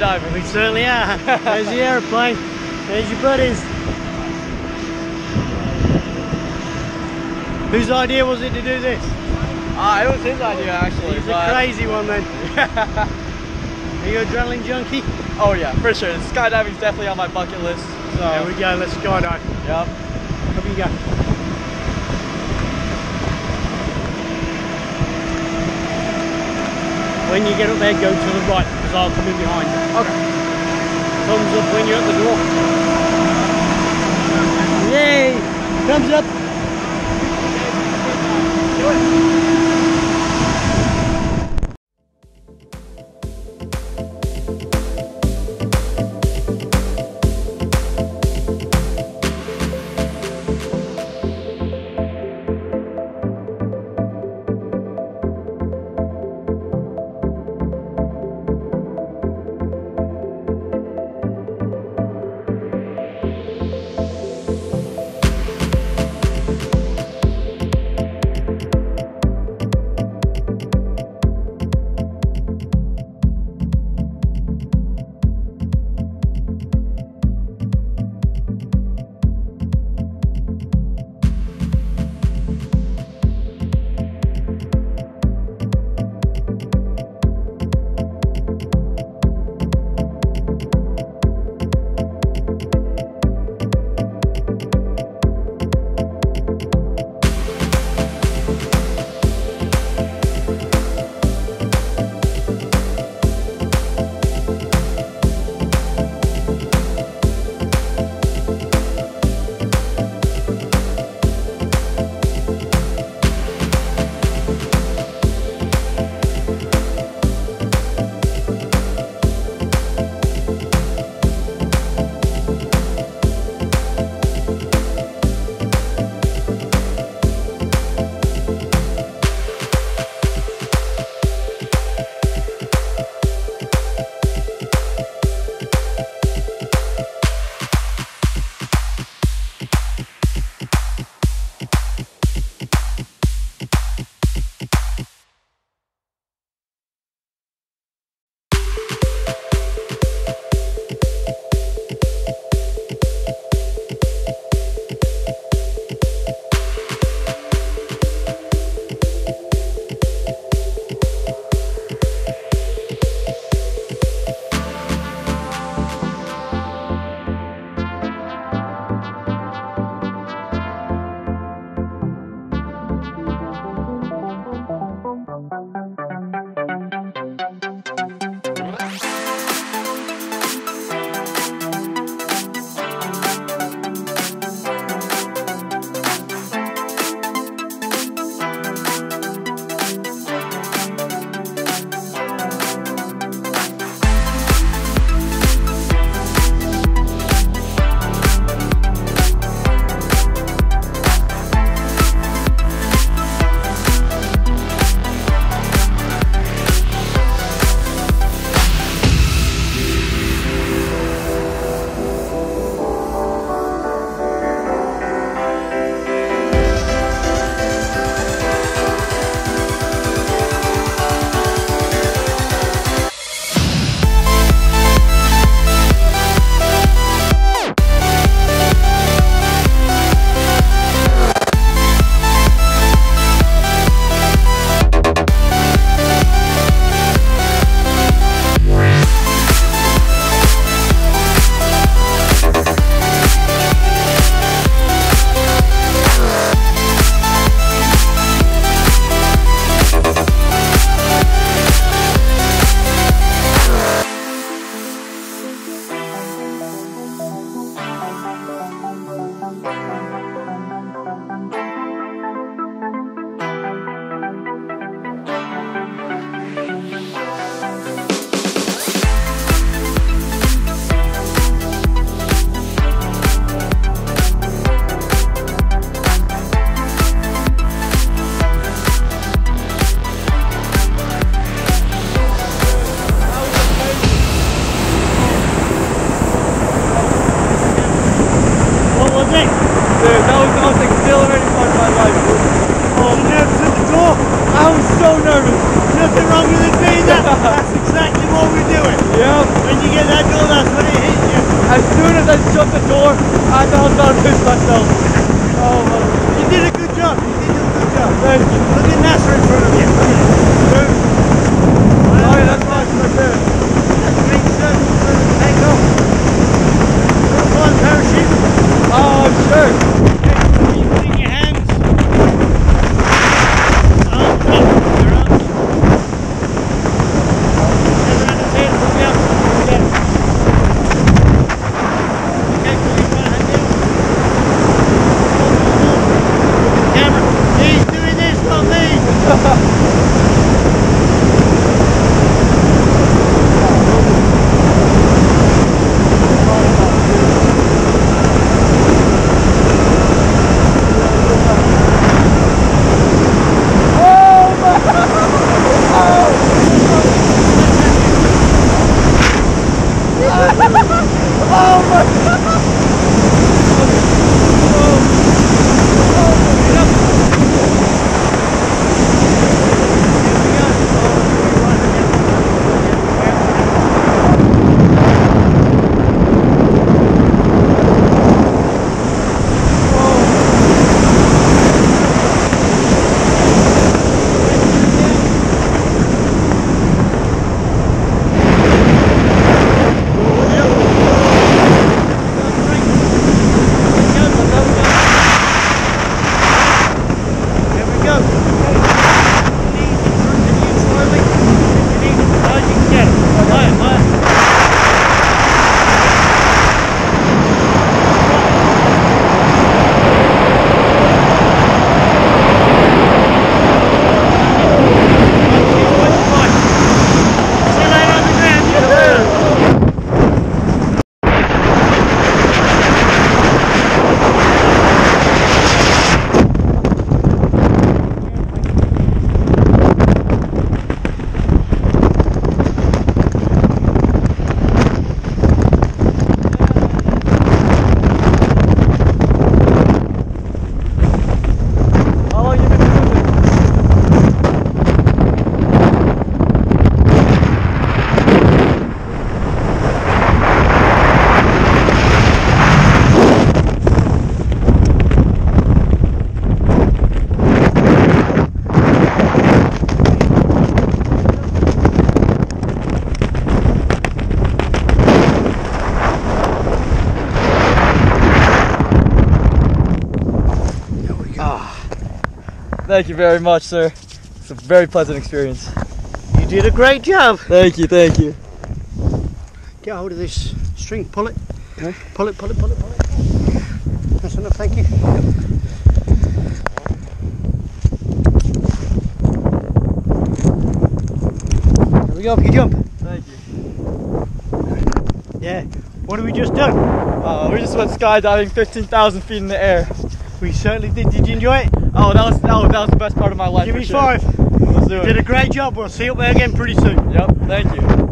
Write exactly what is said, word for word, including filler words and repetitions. skydiving. We certainly are. There's the airplane. There's your buddies. Whose idea was it to do this? Ah, uh, it was his idea actually. He's but... a crazy one then. Are you an adrenaline junkie? Oh yeah, for sure. Skydiving's definitely on my bucket list. So there we go. Let's skydive. Yep. Up you go. When you get up there, go to the right, because I'll come in behind. Okay. Thumbs up when you're at the door. Yay! Thumbs up! Do it! did that door, that's when it hit you. As soon as I shut the door, I thought I was about to piss myself. Oh, well. You did a good job. You did do a good job. Thank you. Look at Nasser in front of you. Look at it. Oh, yeah, that's nice right there. That's a big circle for the takeoff. You're flying parachute. Oh, I'm sure. Are you putting your hands? Arms up. Your arms. Turn around his head. Look out. Look out. Okay, put your right hand down. Look at the camera. He's doing this, not me. Thank you very much, sir. It's a very pleasant experience. You did a great job. Thank you, thank you. Get a hold of this string, pull it. Okay. Pull it, pull it, pull it, pull it. That's enough, thank you. Yep. Here we go, you jump. Thank you. Yeah, what have we just done? Uh, we just went skydiving fifteen thousand feet in the air. We certainly did. Did you enjoy it? Oh, that was, oh, that was the best part of my life. Give me sure. five. Let's do it. You did a great job. We'll see you up there again pretty soon. Yep, thank you.